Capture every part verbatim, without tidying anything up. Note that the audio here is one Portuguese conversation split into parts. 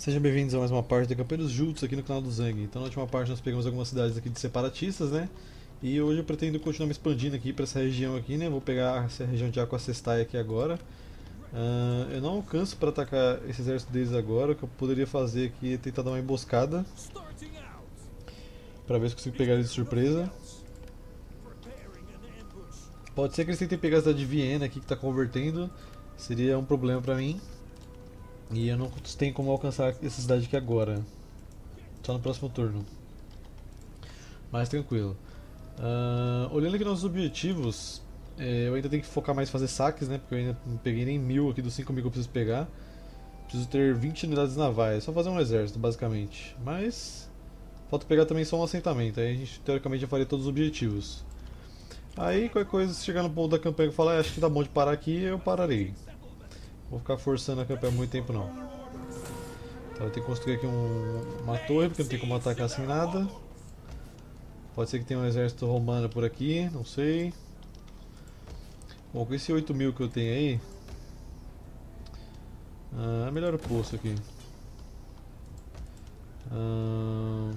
Sejam bem-vindos a mais uma parte do Campeiro dos Jutes aqui no canal do Zhang. Então na última parte nós pegamos algumas cidades aqui de separatistas, né? E hoje eu pretendo continuar me expandindo aqui para essa região aqui, né? Vou pegar essa região de Aquacestai aqui agora. Uh, eu não alcanço para atacar esse exército deles agora. O que eu poderia fazer aqui é tentar dar uma emboscada para ver se consigo pegar eles de surpresa. Pode ser que eles tentem pegar a cidade de Viena aqui que está convertendo. Seria um problema para mim. E eu não tenho como alcançar essa cidade aqui agora. Só no próximo turno. Mas tranquilo. Uh, olhando aqui nossos objetivos, eh, eu ainda tenho que focar mais em fazer saques, né? Porque eu ainda não peguei nem mil aqui dos cinco mil que eu preciso pegar. Preciso ter vinte unidades navais, é só fazer um exército basicamente. Mas falta pegar também só um assentamento, aí a gente teoricamente já faria todos os objetivos. Aí qualquer coisa, se chegar no ponto da campanha e falar, ah, acho que tá bom de parar aqui, eu pararei. Vou ficar forçando a campanha muito tempo não. Então eu tenho que construir aqui um, uma torre, porque não tem como atacar sem nada. Pode ser que tenha um exército romano por aqui, não sei. Bom, com esse oito mil que eu tenho aí, ah, é melhor o posto aqui. Ah,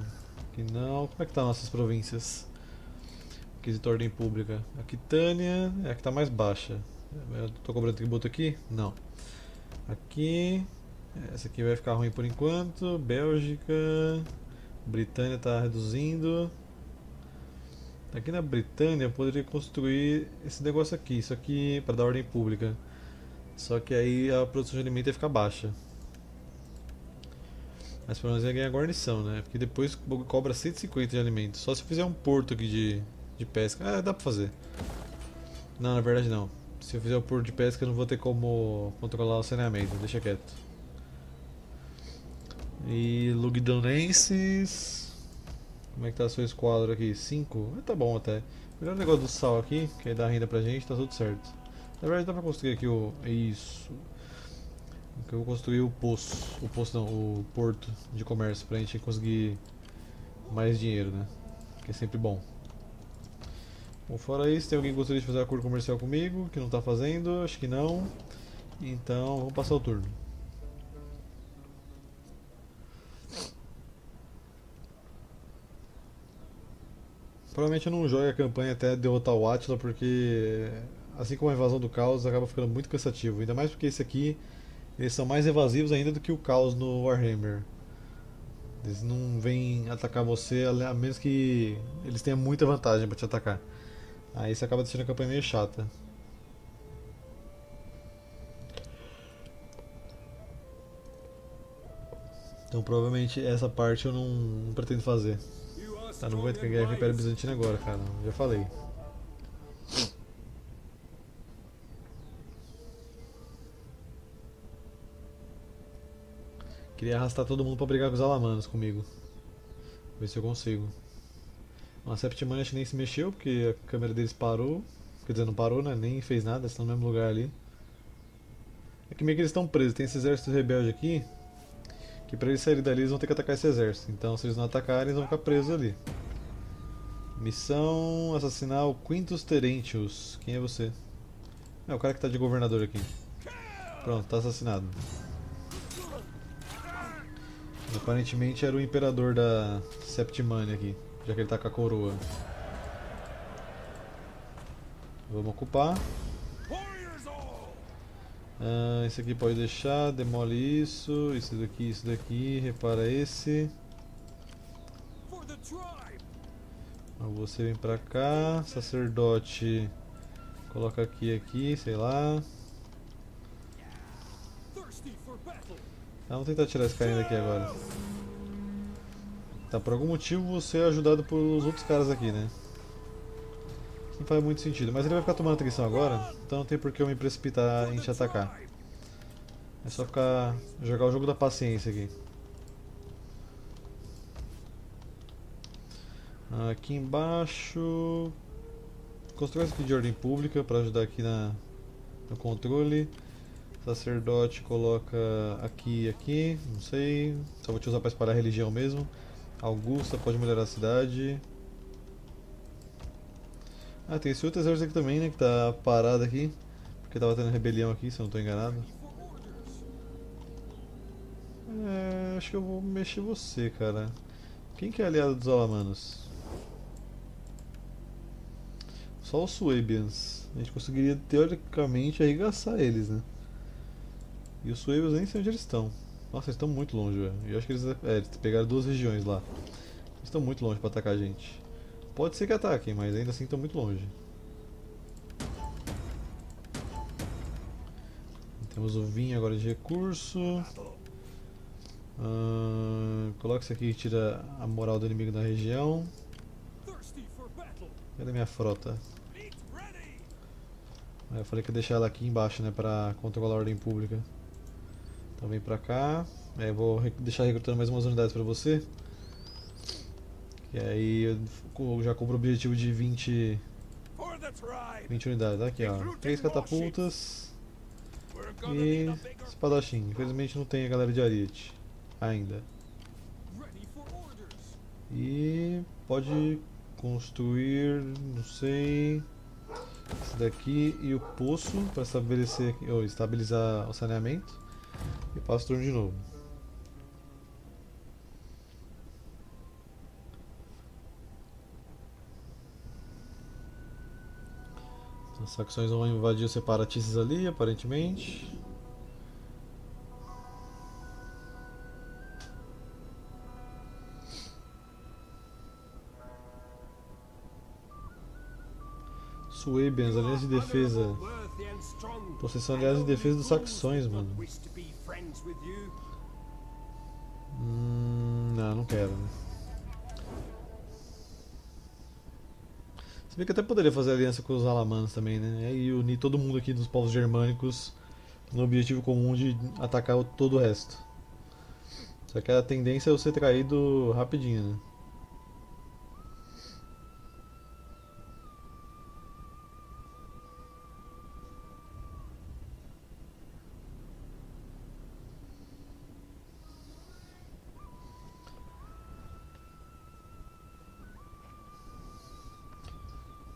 aqui não. Como é que tá nossas províncias? Quesito ordem pública. Aquitânia é a que tá mais baixa. Eu tô cobrando tributo aqui? Não. Aqui. Essa aqui vai ficar ruim por enquanto. Bélgica. Britânia tá reduzindo. Aqui na Britânia eu poderia construir esse negócio aqui, isso aqui para dar ordem pública. Só que aí a produção de alimento ia ficar baixa. Mas pelo menos ia ganhar guarnição, né? Porque depois cobra cento e cinquenta de alimento. Só se eu fizer um porto aqui de, de pesca. Ah, dá pra fazer. Não, na verdade não. Se eu fizer o um porto de pesca eu não vou ter como controlar o saneamento, deixa quieto. E Lugdonenses... Como é que tá seu esquadro aqui? cinco? Ah, tá bom até. Melhor negócio do sal aqui, que aí dá renda pra gente, tá tudo certo. Na verdade dá pra construir aqui o... isso. Eu vou construir o poço. O poço não, o porto de comércio pra gente conseguir mais dinheiro, né? Que é sempre bom. Bom, fora isso, tem alguém que gostaria de fazer acordo comercial comigo, que não tá fazendo? Acho que não. Então, vamos passar o turno. Provavelmente eu não jogo a campanha até derrotar o Átila, porque assim como a invasão do Caos acaba ficando muito cansativo. Ainda mais porque esse aqui, eles são mais evasivos ainda do que o Caos no Warhammer. Eles não vêm atacar você, a menos que eles tenham muita vantagem para te atacar. Aí você acaba deixando a campanha meio chata. Então provavelmente essa parte eu não, não pretendo fazer. Tá, não vou entrar em guerra com o Império bizantino agora, cara, já falei. Queria arrastar todo mundo pra brigar com os Alamanos comigo. Ver se eu consigo. A Septimania acho que nem se mexeu, porque a câmera deles parou. Quer dizer, não parou, né? Nem fez nada, estão no mesmo lugar ali. É que meio que eles estão presos, tem esse exército rebelde aqui. E pra eles saírem dali eles vão ter que atacar esse exército, então se eles não atacarem eles vão ficar presos ali. Missão, assassinar o Quintus Terentius. Quem é você? É o cara que tá de governador aqui. Pronto, tá assassinado. Aparentemente era o imperador da Septimania aqui, já que ele tá com a coroa. Vamos ocupar. Uh, esse aqui pode deixar, demole isso, isso daqui, isso daqui, repara esse. Você vem pra cá, sacerdote, coloca aqui, aqui, sei lá. Ah, vamos tentar tirar esse carinha daqui agora. Tá, por algum motivo você é ajudado pelos outros caras aqui, né? Não faz muito sentido, mas ele vai ficar tomando atenção agora, então não tem por que eu me precipitar em te atacar. É só ficar jogar o jogo da paciência aqui. Aqui embaixo... Construir isso aqui de ordem pública para ajudar aqui na, no controle. Sacerdote coloca aqui e aqui, não sei, só vou te usar para espalhar a religião mesmo. Augusta pode melhorar a cidade. Ah, tem esse outro exército aqui também, né, que tá parado aqui. Porque tava tendo rebelião aqui, se eu não tô enganado. É, acho que eu vou mexer você, cara. Quem que é aliado dos Alamanos? Só os Swabians. A gente conseguiria teoricamente arregaçar eles, né? E os Swabians nem sei onde eles estão. Nossa, eles estão muito longe, velho. Eu acho que eles, é, eles pegaram duas regiões lá. Eles estão muito longe pra atacar a gente. Pode ser que ataquem, mas ainda assim estão muito longe. Temos o vinho agora de recurso. Uh, coloca isso aqui e tira a moral do inimigo da região. Cadê minha frota? Ah, eu falei que ia deixar ela aqui embaixo, né, pra controlar a ordem pública. Então vem pra cá. Aí eu vou deixar recrutando mais umas unidades pra você. E aí eu já compro o objetivo de vinte unidades. Aqui, ó. Três catapultas. E espadachim, infelizmente não tem a galera de ariete ainda. E pode construir, não sei, esse daqui e o poço para estabelecer ou estabilizar o saneamento. E passo o turno de novo. As Saxões vão invadir os separatistas ali, aparentemente. Swabians, aliança de defesa. Possessão, aliança de defesa dos Saxões, mano. Hum, não, não quero. Se bem que até poderia fazer aliança com os Alamanos também, né? E unir todo mundo aqui dos povos germânicos no objetivo comum de atacar todo o resto. Só que a tendência é eu ser traído rapidinho, né?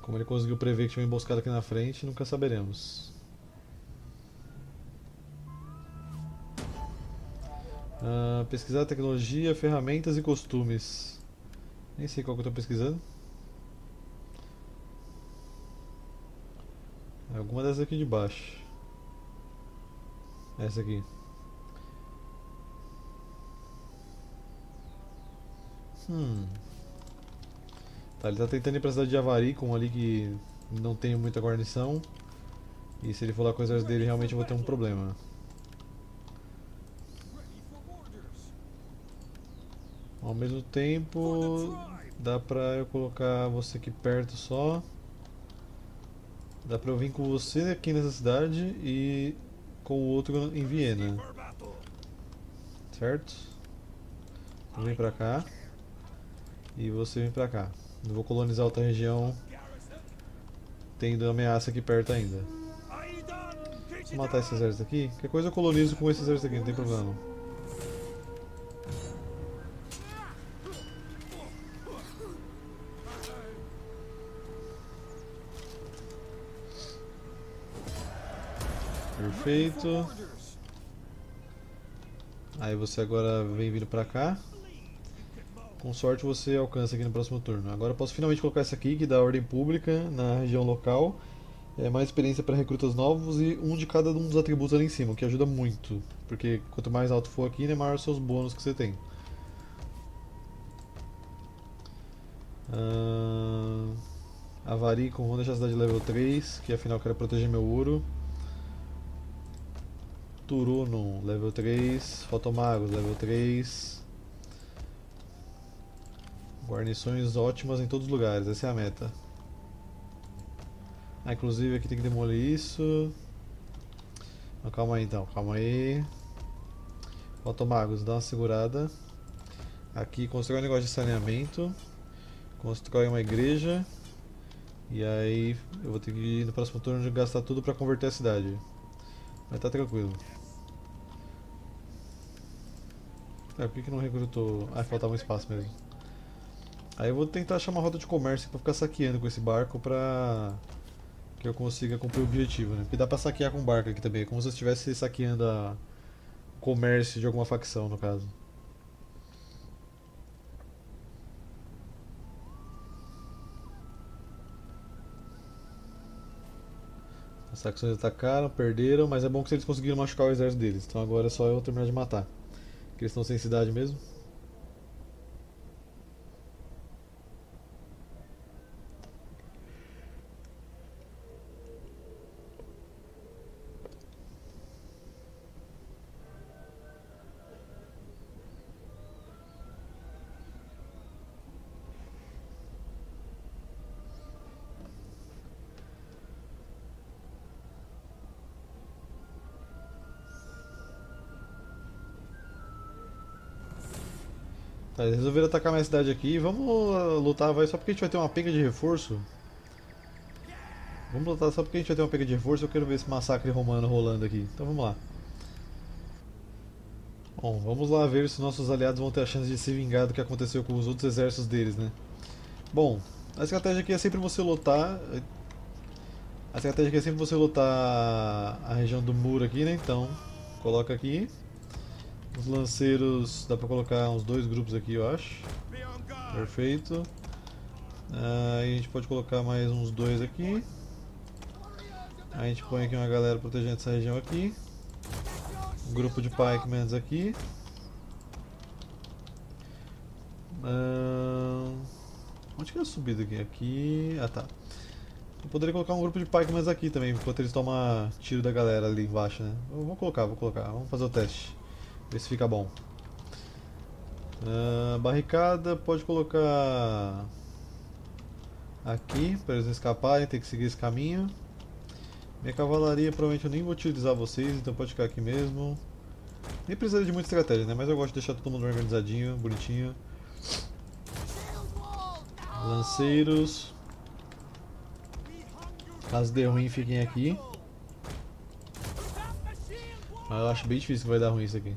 Como ele conseguiu prever que tinha uma emboscada aqui na frente, nunca saberemos. Ah, pesquisar tecnologia, ferramentas e costumes. Nem sei qual que eu estou pesquisando. Alguma dessas aqui de baixo. Essa aqui. Hum... Tá, ele tá tentando ir pra cidade de Avaricum ali que não tem muita guarnição. E se ele for lá com as coisas dele, realmente eu vou ter um problema. Ao mesmo tempo, dá pra eu colocar você aqui perto só. Dá pra eu vir com você aqui nessa cidade e com o outro em Viena. Certo? Então vem pra cá. E você vem pra cá. Eu vou colonizar outra região, tendo ameaça aqui perto ainda. Vou matar esse exército aqui. Qualquer coisa eu colonizo com esse exército aqui, não tem problema não. Perfeito. Aí você agora vem vindo pra cá. Com sorte você alcança aqui no próximo turno. Agora eu posso finalmente colocar essa aqui, que dá ordem pública na região local. É, mais experiência para recrutas novos e um de cada um dos atributos ali em cima, o que ajuda muito. Porque quanto mais alto for aqui, né, maior são os bônus que você tem. Ah, Avaricum, vamos deixar a cidade level três, que afinal eu quero proteger meu ouro. Turunum, level três. Fotomago, level três. Guarnições ótimas em todos os lugares, essa é a meta. Ah, inclusive aqui tem que demolir isso. Não, calma aí então, calma aí. Fotomagos, dá uma segurada. Aqui constrói um negócio de saneamento. Constrói uma igreja. E aí eu vou ter que no próximo turno gastar tudo pra converter a cidade. Mas tá tranquilo. É, por que que não recrutou? Ah, faltava um espaço mesmo. Aí eu vou tentar achar uma rota de comércio pra ficar saqueando com esse barco pra que eu consiga cumprir o objetivo, né? Porque dá pra saquear com barco aqui também, é como se eu estivesse saqueando a comércio de alguma facção, no caso. Os saxões atacaram, perderam, mas é bom que eles conseguiram machucar o exército deles. Então agora é só eu terminar de matar. Porque eles estão sem cidade mesmo. Tá, eles resolveram atacar minha cidade aqui. Vamos lutar, vai, só porque a gente vai ter uma pega de reforço. Vamos lutar só porque a gente vai ter uma pega de reforço. Eu quero ver esse massacre romano rolando aqui. Então vamos lá. Bom, vamos lá ver se nossos aliados vão ter a chance de se vingar do que aconteceu com os outros exércitos deles, né? Bom, a estratégia aqui é sempre você lutar. A estratégia aqui é sempre você lutar a região do muro aqui, né? Então, coloca aqui. Os lanceiros, dá pra colocar uns dois grupos aqui, eu acho. Perfeito. Aí a gente pode colocar mais uns dois aqui. Aí a gente põe aqui uma galera protegendo essa região aqui. Um grupo de pikemans aqui. Ah, onde que é a subida aqui? Aqui... Ah, tá. Eu poderia colocar um grupo de pikemans aqui também, enquanto eles tomam tiro da galera ali embaixo, né? Eu vou colocar, vou colocar. Vamos fazer o teste. Ver se fica bom. Uh, barricada, pode colocar aqui para eles não escaparem, tem que seguir esse caminho. Minha cavalaria provavelmente eu nem vou utilizar vocês, então pode ficar aqui mesmo. Nem precisa de muita estratégia, né? Mas eu gosto de deixar todo mundo organizadinho, bonitinho. Lanceiros. Caso dê ruim, fiquem aqui. Mas eu acho bem difícil que vai dar ruim isso aqui.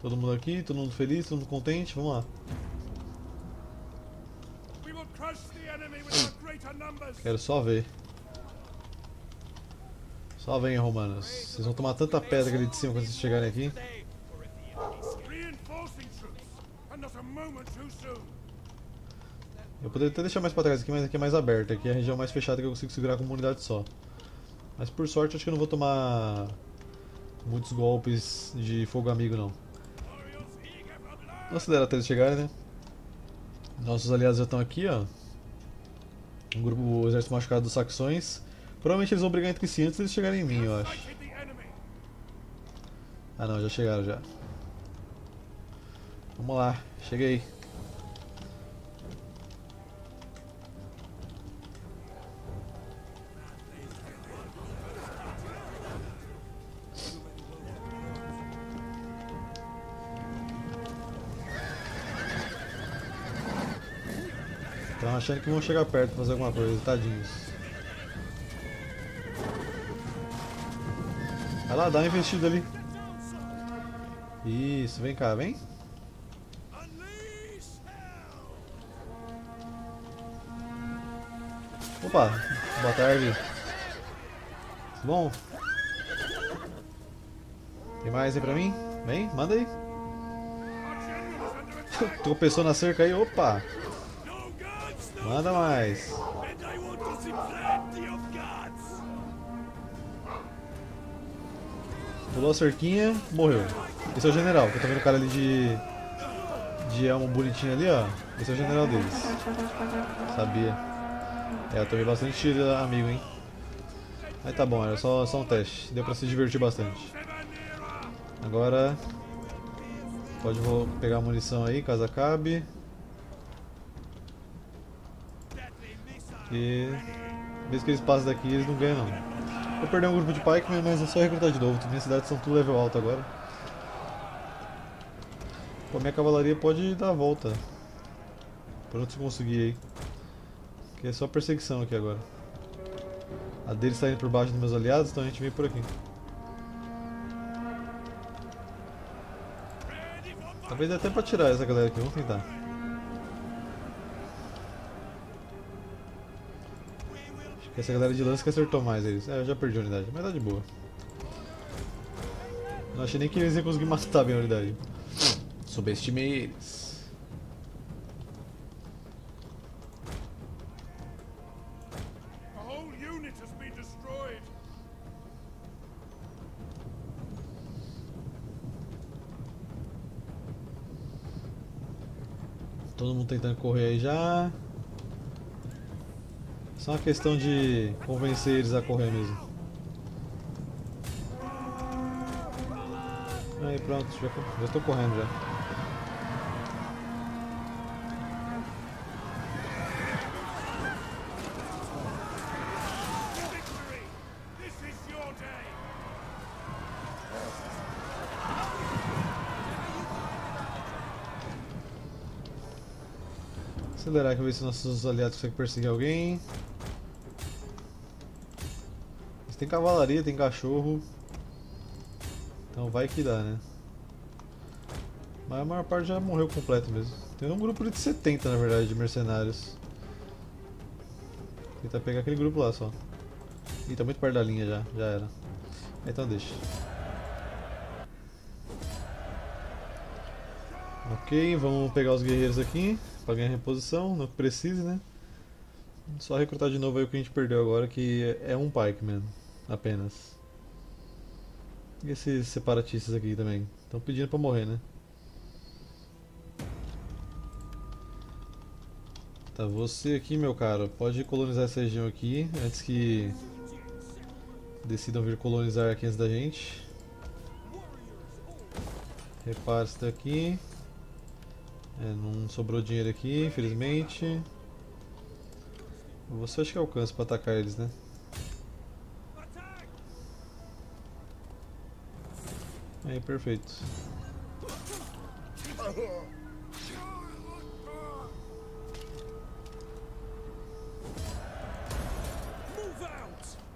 Todo mundo aqui, todo mundo feliz, todo mundo contente, vamos lá. Quero só ver. Só vem, romanos. Vocês vão tomar tanta pedra ali de cima quando vocês chegarem aqui. Eu poderia até deixar mais pra trás aqui, mas aqui é mais aberto. Aqui é a região mais fechada que eu consigo segurar com uma unidade só. Mas por sorte acho que eu não vou tomar muitos golpes de fogo amigo não. Vamos acelerar até eles chegarem, né? Nossos aliados já estão aqui, ó. Um grupo, o exército machucado dos saxões. Provavelmente eles vão brigar entre si antes de eles chegarem em mim, eu acho. Ah não, já chegaram já. Vamos lá, cheguei. Achando que vão chegar perto pra fazer alguma coisa, tadinhos. Vai lá, dá uma investida ali. Isso, vem cá, vem. Opa, boa tarde. Bom. Tem mais aí pra mim? Vem, manda aí. Tropeçou na cerca aí, opa. Manda mais. Pulou a cerquinha, morreu. Esse é o general, que eu tô vendo o cara ali de... de elmo bonitinho ali, ó. Esse é o general deles. Sabia. É, eu tomei bastante tiro, amigo, hein. Aí tá bom, era só, só um teste. Deu pra se divertir bastante. Agora... pode vou pegar a munição aí, caso acabe. E mesmo que eles passem daqui, eles não ganham não. Vou perder um grupo de pikemen, mas é só recrutar de novo. Minhas cidades são tudo level alto agora. Pô, minha cavalaria pode dar a volta. Pronto, se conseguir aí. Que é só perseguição aqui agora. A deles está indo por baixo dos meus aliados, então a gente vem por aqui. Talvez dê até pra tirar essa galera aqui, vamos tentar. Essa galera de lança que acertou mais eles. É, eu já perdi a unidade, mas tá de boa. Não achei nem que eles iam conseguir matar bem a unidade. Subestimei eles. Todo mundo tentando correr aí já. Só uma questão de convencer eles a correr mesmo. Aí pronto, já, já estou correndo já. Acelerar aqui, ver se nossos aliados conseguem perseguir alguém. Mas tem cavalaria, tem cachorro. Então vai que dá, né? Mas a maior parte já morreu completo mesmo. Tem um grupo de setenta na verdade de mercenários. Tentar pegar aquele grupo lá só. Ih, tá muito perto da linha já, já era. Então deixa. Ok, vamos pegar os guerreiros aqui. Pra ganhar reposição, não que precise, né? Só recrutar de novo aí o que a gente perdeu agora, que é um pikeman apenas. E esses separatistas aqui também estão pedindo pra morrer, né? Tá, você aqui, meu caro, pode colonizar essa região aqui antes que decidam vir colonizar aqui antes da gente. Repare isso daqui. É, não sobrou dinheiro aqui, infelizmente. Você acha que alcança para atacar eles, né? Aí, perfeito.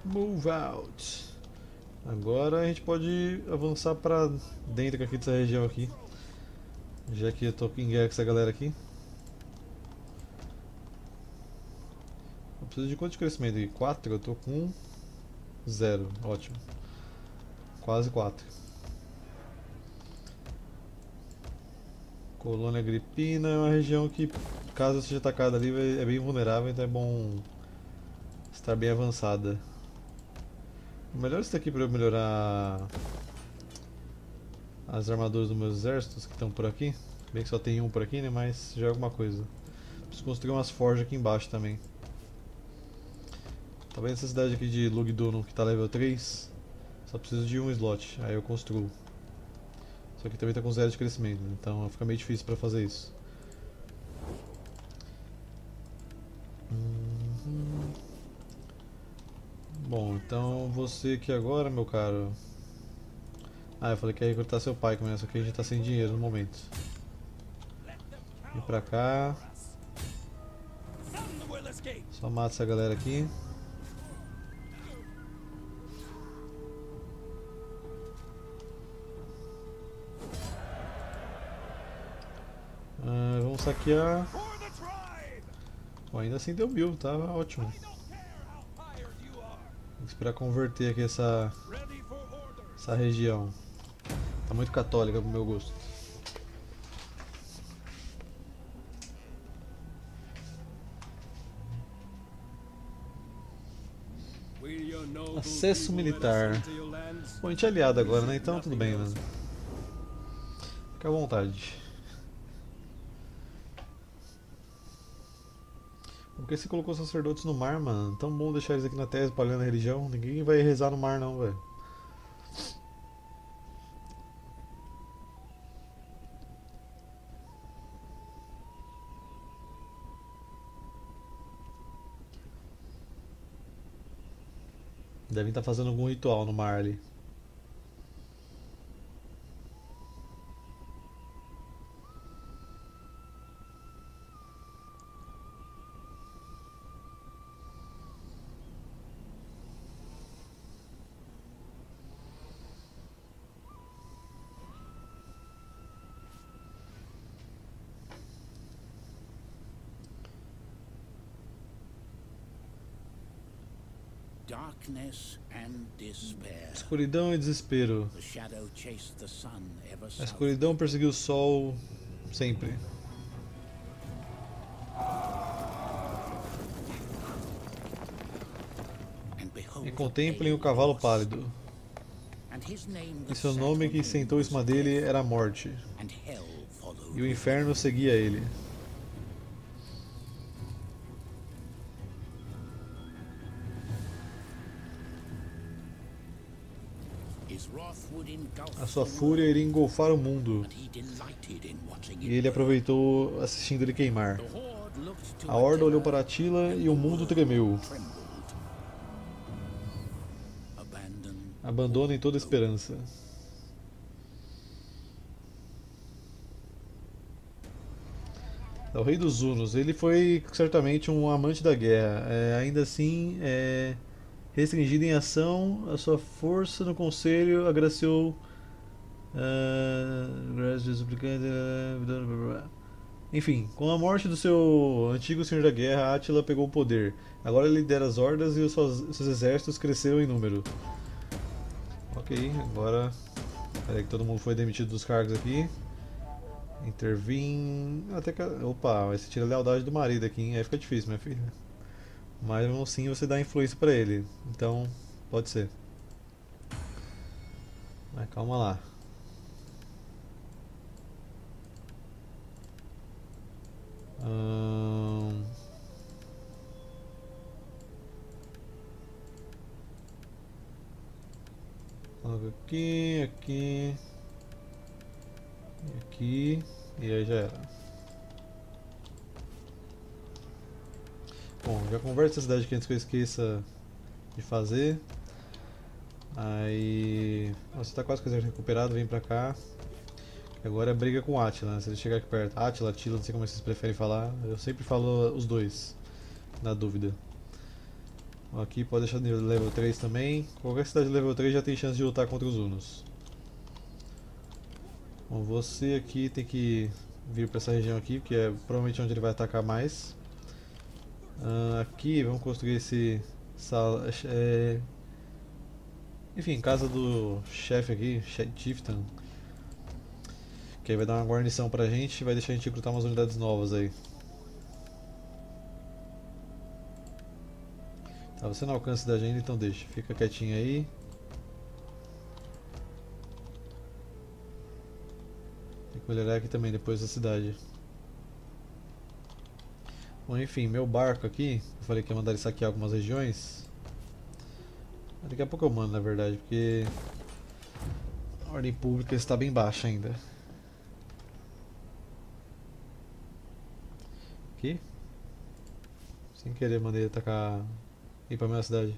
Move out. Agora a gente pode avançar para dentro aqui dessa região aqui. Já que eu tô em guerra com essa galera aqui. Eu preciso de quanto de crescimento aqui? quatro? Eu tô com zero, ótimo. Quase quatro. Colônia Gripina é uma região que, caso eu seja atacada ali, é bem vulnerável, então é bom estar bem avançada. Melhor isso daqui pra eu melhorar as armaduras dos meus exércitos que estão por aqui. Bem que só tem um por aqui, né? Mas já é alguma coisa. Preciso construir umas forjas aqui embaixo também. Talvez essa cidade aqui de Lugdunum, que está level três, só preciso de um slot, aí eu construo. Só que também está com zero de crescimento, então fica meio difícil para fazer isso. Uhum. Bom, então você aqui agora, meu caro. Ah, eu falei que ia recrutar seu pai, mas só que a gente tá sem dinheiro no momento. Vem pra cá. Só mata essa galera aqui. Ah, vamos saquear. Bom, ainda assim deu build, tá ótimo. Vou esperar converter aqui essa, essa região. Tá muito católica pro meu gosto. Acesso militar. Bom, a gente é aliado agora, né? Então tudo bem, mano. Fica à vontade. Por que você colocou os sacerdotes no mar, mano? Tão bom deixar eles aqui na terra espalhando a religião. Ninguém vai rezar no mar não, velho. Devem estar fazendo algum ritual no mar ali. Escuridão e desespero. A escuridão perseguiu o sol sempre. E contemplem o cavalo pálido. E seu nome que sentou em cima dele era a morte. E o inferno seguia ele. sua fúria iria engolfar o mundo, e ele aproveitou assistindo ele queimar. A horda olhou para Átila e o mundo tremeu. Abandonem toda esperança. O rei dos Hunos, ele foi certamente um amante da guerra, é, ainda assim é, restringido em ação, a sua força no conselho agraciou uh, enfim, com a morte do seu antigo senhor da guerra, Átila pegou o poder. Agora ele lidera as hordas e os seus, seus exércitos cresceram em número. Ok, agora peraí que todo mundo foi demitido dos cargos aqui. Intervim. Até que... Opa, você tira a lealdade do marido aqui, hein? Aí fica difícil, minha filha. Mas mesmo assim você dá influência pra ele. Então, pode ser. Mas calma lá. Hum... Aqui, aqui. Aqui, e aí já era. Bom, já converso essa cidade aqui antes que eu esqueça de fazer. Aí... Você tá quase com o exército recuperado, vem pra cá. Agora é briga com Átila, né? Se ele chegar aqui perto. Átila, Átila, não sei como vocês preferem falar. Eu sempre falo os dois, na dúvida. Aqui pode deixar de level três também. Qualquer cidade de level três já tem chance de lutar contra os Hunos. Bom, você aqui tem que vir para essa região aqui, porque é provavelmente onde ele vai atacar mais. Uh, aqui vamos construir esse sala, é, enfim, casa do chefe aqui, Chieftain, que aí vai dar uma guarnição pra gente e vai deixar a gente recrutar umas unidades novas aí. Tá, você não alcança a cidade ainda, então deixa, fica quietinho aí. Vou olhar aqui também depois da cidade. Bom, enfim, meu barco aqui, eu falei que ia mandar ele saquear algumas regiões. Daqui a pouco eu mando, na verdade, porque a ordem pública está bem baixa ainda. Aqui. Sem querer mandei ele atacar, ir para a minha cidade.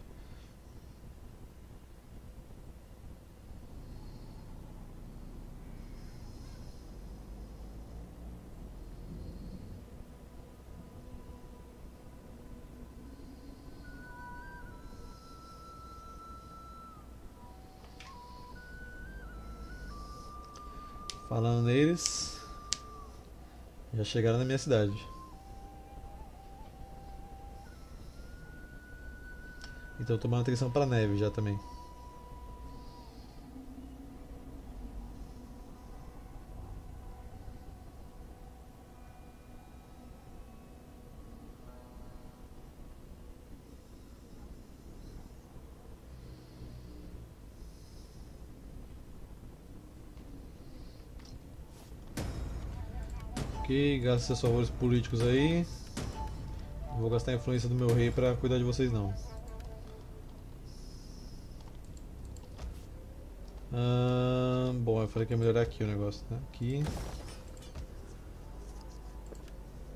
Falando neles, já chegaram na minha cidade. Então eu tô tomando atenção pra neve já também. Ok, gasta seus favores políticos aí. Não vou gastar a influência do meu rei pra cuidar de vocês não. Ah, bom, eu falei que ia melhorar aqui o negócio, né? Aqui.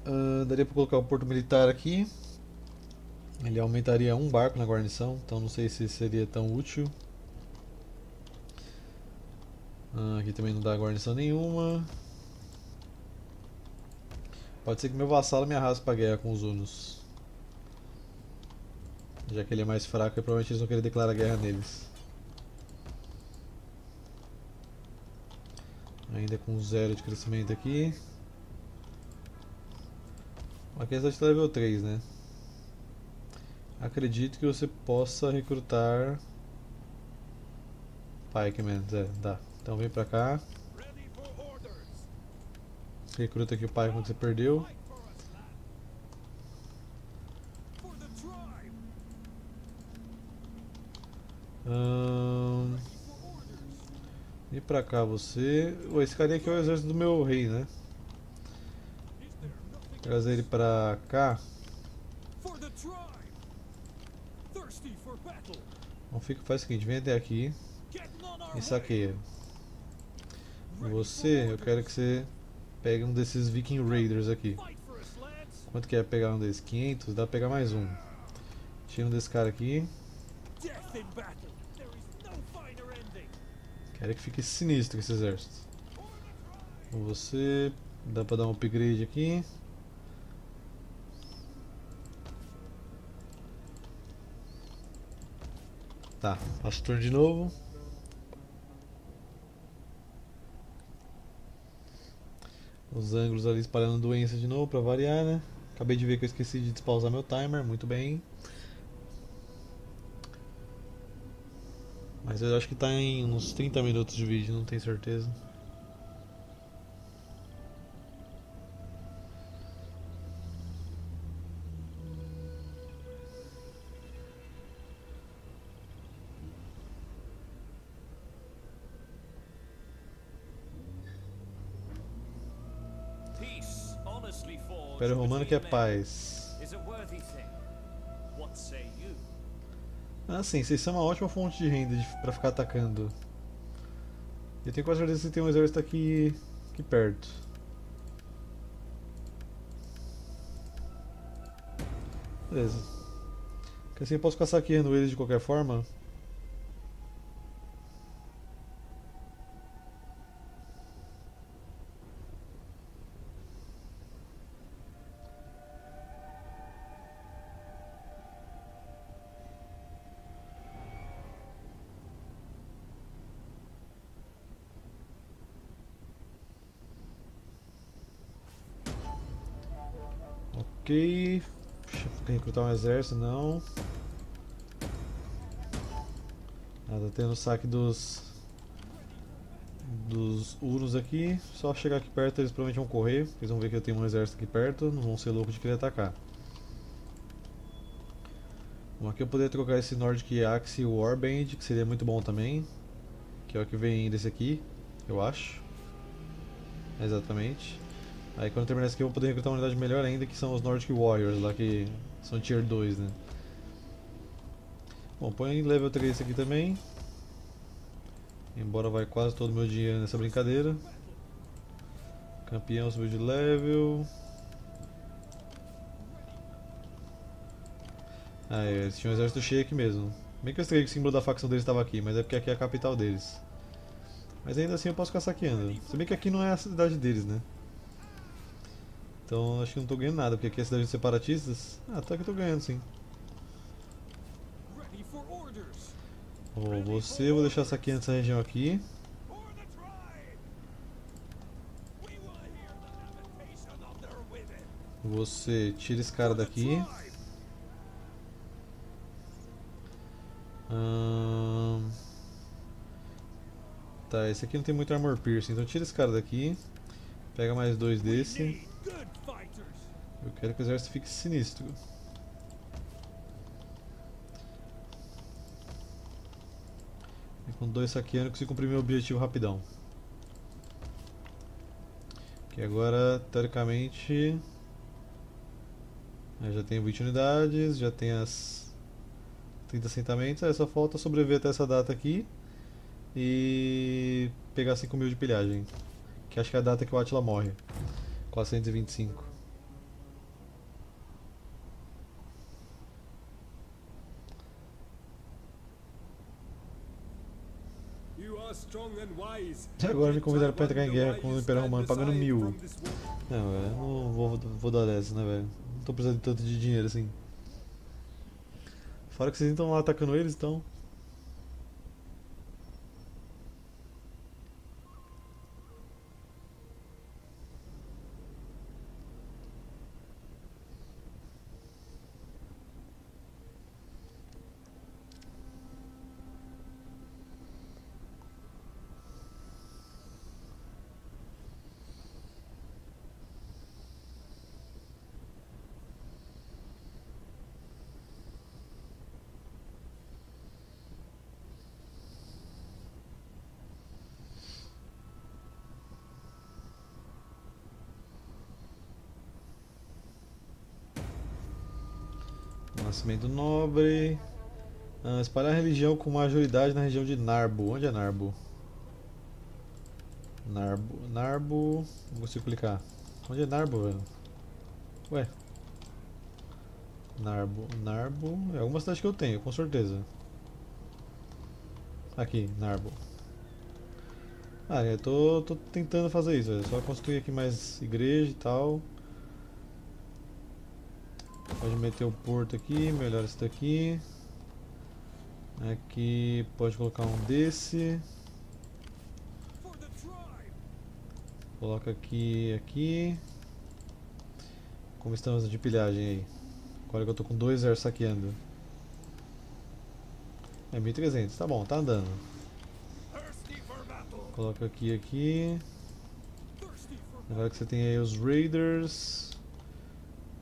Ah, daria pra colocar o porto militar aqui. Ele aumentaria um barco na guarnição, então não sei se seria tão útil. Ah, aqui também não dá guarnição nenhuma. Pode ser que meu vassalo me arraste pra guerra com os Hunos. Já que ele é mais fraco, e provavelmente eles vão querer declarar guerra neles. Ainda com zero de crescimento aqui. Aqui é a cidade level três, né? Acredito que você possa recrutar... Pikemen, é, dá. Então vem pra cá. Recruta aqui o pai quando você perdeu. Hum... E pra cá você... Ué, esse carinha aqui é o exército do meu rei, né? Trazer ele pra cá. Então fica, faz o seguinte, vem até aqui e saqueia. Você, eu quero que você pegue um desses Viking Raiders aqui. Quanto que é pegar um desses? quinhentos? Dá pra pegar mais um. Tira um desse cara aqui. Quero que fique sinistro esse exército. Você, dá pra dar um upgrade aqui. Tá, passa o turno de novo. Os ângulos ali espalhando doença de novo, pra variar, né? Acabei de ver que eu esqueci de despausar meu timer, muito bem. Mas eu acho que tá em uns trinta minutos de vídeo, não tenho certeza. O Império Romano que é paz. Ah, sim, vocês são uma ótima fonte de renda de, pra ficar atacando. Eu tenho quase certeza que tem um exército aqui, aqui perto. Beleza. Porque assim eu posso ficar saqueando eles de qualquer forma. Ok, recrutar um exército, não. Ah, tá tendo o saque dos dos Hunos aqui. Só chegar aqui perto eles provavelmente vão correr. Eles vão ver que eu tenho um exército aqui perto, não vão ser loucos de querer atacar. Bom, aqui eu poderia trocar esse Nordic Axe Warband, que seria muito bom também. Que é o que vem desse aqui, eu acho. Exatamente. Aí quando eu terminar isso aqui eu vou poder recrutar uma unidade melhor ainda, que são os Nordic Warriors lá, que são tier dois, né? Bom, põe em level três aqui também. Embora vai quase todo o meu dinheiro nessa brincadeira. Campeão subiu de level. Ah, eles tinham um exército cheio aqui mesmo. Bem que eu estranhei que o símbolo da facção deles estava aqui, mas é porque aqui é a capital deles. Mas ainda assim eu posso ficar saqueando. Se bem que aqui não é a cidade deles, né? Então acho que não estou ganhando nada, porque aqui é a cidade dos separatistas. Ah, até que estou ganhando sim. Oh, você, eu vou deixar saqueando essa região aqui. Você, tira esse cara daqui. Hum... Tá, esse aqui não tem muito armor piercing, então tira esse cara daqui. Pega mais dois desse. Eu quero que o exército fique sinistro. E com dois saqueando eu consigo cumprir meu objetivo rapidão. Que agora, teoricamente, eu já tenho vinte unidades, já tenho as trinta assentamentos, aí só falta sobreviver até essa data aqui e pegar cinco mil de pilhagem. Que acho que é a data que o Átila morre. quatrocentos e vinte e cinco. E agora me convidaram para entrar em guerra com o Império Romano pagando mil. Não, velho, não vou, vou dar essa, né, velho? Não tô precisando de tanto de dinheiro assim. Fora que vocês estão lá atacando eles, então. Nascimento nobre. Ah, espalhar a religião com majoridade na região de Narbo. Onde é Narbo? Narbo, Narbo, não consigo clicar. Onde é Narbo, velho? Ué. Narbo, Narbo, é alguma cidade que eu tenho, com certeza. Aqui, Narbo. Ah, eu tô, tô tentando fazer isso, velho. Só construir aqui mais igreja e tal. Pode meter o porto aqui, melhor esse daqui. Aqui pode colocar um desse. Coloca aqui, aqui. Como estamos de pilhagem aí? Agora que eu tô com dois exércitos saqueando. É mil e trezentos, tá bom, tá andando. Coloca aqui, aqui. Agora que você tem aí os raiders.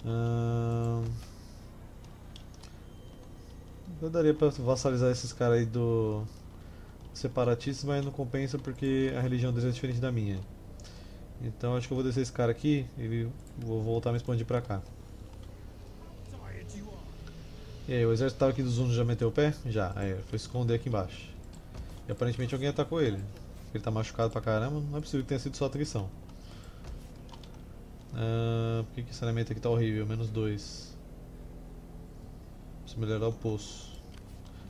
Hum... Eu daria pra vassalizar esses caras aí do separatistas, mas não compensa porque a religião deles é diferente da minha. Então acho que eu vou descer esse cara aqui e vou voltar a me expandir pra cá. E aí, o exército tava aqui dos Hunos já meteu o pé? Já, aí foi esconder aqui embaixo. E aparentemente alguém atacou ele. Ele tá machucado pra caramba, não é possível que tenha sido só atrição. Ah, por que, que esse elemento aqui tá horrível? menos dois. Preciso melhorar o poço.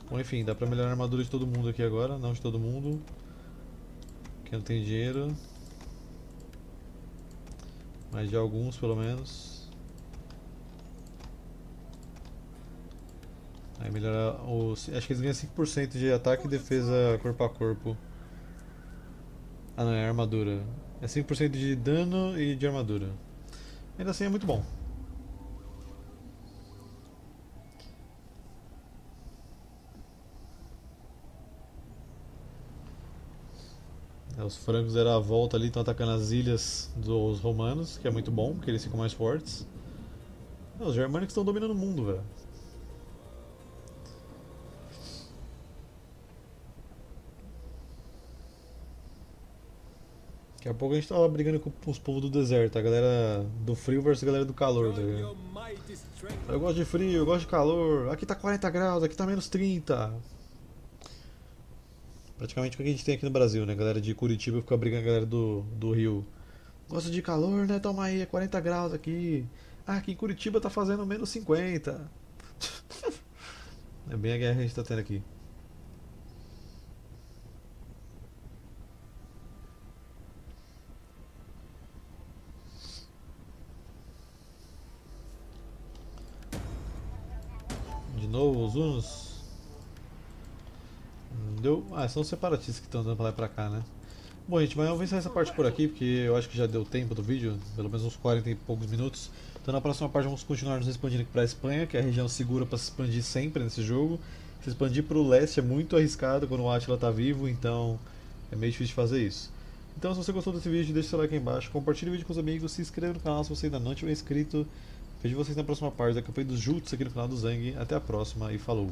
Bom, enfim, dá pra melhorar a armadura de todo mundo aqui agora, não de todo mundo. Quem não tem dinheiro. Mas de alguns, pelo menos. Aí melhorar os... Acho que eles ganham cinco por cento de ataque e defesa corpo a corpo. Ah não, é armadura. É cinco por cento de dano e de armadura. Ainda assim é muito bom. Os francos deram a volta ali, estão atacando as ilhas dos romanos, que é muito bom, porque eles ficam mais fortes. Não, os germânicos estão dominando o mundo, velho. Daqui a pouco a gente tava brigando com os povos do deserto, a galera do frio versus a galera do calor, tá ligado? Eu gosto de frio, eu gosto de calor, aqui tá quarenta graus, aqui tá menos trinta. Praticamente o que a gente tem aqui no Brasil, né? A galera de Curitiba fica brigando com a galera do, do Rio. Gosto de calor, né? Toma aí, é quarenta graus aqui. Ah, aqui em Curitiba tá fazendo menos cinquenta. É bem a guerra que a gente tá tendo aqui. De novo os Hunos. Deu. Ah, são os separatistas que estão andando pra lá e pra cá, né? Bom, gente, mas eu vou encerrar essa parte por aqui, porque eu acho que já deu tempo do vídeo, pelo menos uns quarenta e poucos minutos. Então na próxima parte vamos continuar nos expandindo aqui pra Espanha, que é a região segura pra se expandir sempre nesse jogo. Se expandir pro leste é muito arriscado quando o Átila tá vivo, então é meio difícil de fazer isso. Então se você gostou desse vídeo, deixa seu like aí embaixo, compartilha o vídeo com os amigos, se inscreva no canal se você ainda não tiver inscrito. Vejo vocês na próxima parte da campanha dos Jutes aqui no canal do Zhang. Até a próxima e falou!